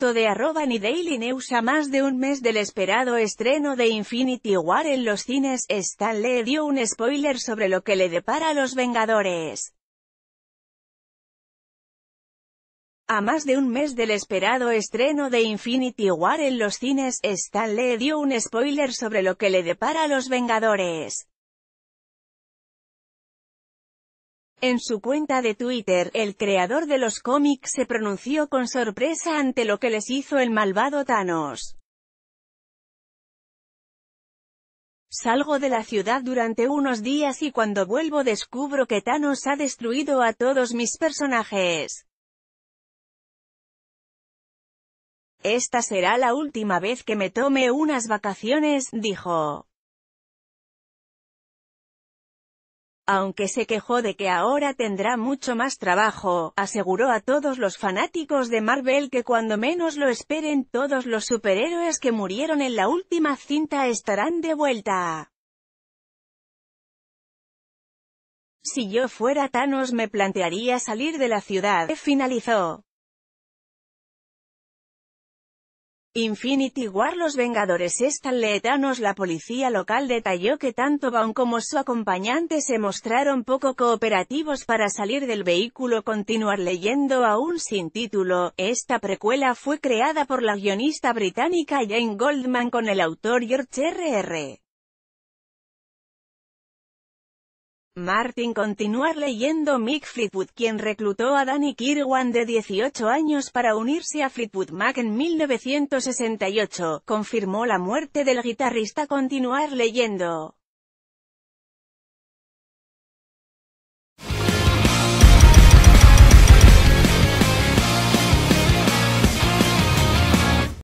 foto de @NYDailyNews. A más de un mes del esperado estreno de Infinity War en los cines, Stan Lee dio un spoiler sobre lo que le depara a los Vengadores. A más de un mes del esperado estreno de Infinity War en los cines, Stan Lee dio un spoiler sobre lo que le depara a los Vengadores. En su cuenta de Twitter, el creador de los cómics se pronunció con sorpresa ante lo que les hizo el malvado Thanos. Salgo de la ciudad durante unos días y cuando vuelvo descubro que Thanos ha destruido a todos mis personajes. Esta será la última vez que me tome unas vacaciones, dijo. Aunque se quejó de que ahora tendrá mucho más trabajo, aseguró a todos los fanáticos de Marvel que cuando menos lo esperen todos los superhéroes que murieron en la última cinta estarán de vuelta. Si yo fuera Thanos me plantearía salir de la ciudad, finalizó. Infinity War. Los Vengadores. Stan Lee. Thanos. La policía local detalló que tanto Vaughn como su acompañante se mostraron poco cooperativos para salir del vehículo. Continuar leyendo. Aún sin título, esta precuela fue creada por la guionista británica Jane Goldman con el autor George R. R. Martin. Continuar leyendo. Mick Fleetwood, quien reclutó a Danny Kirwan de 18 años para unirse a Fleetwood Mac en 1968, confirmó la muerte del guitarrista. Continuar leyendo.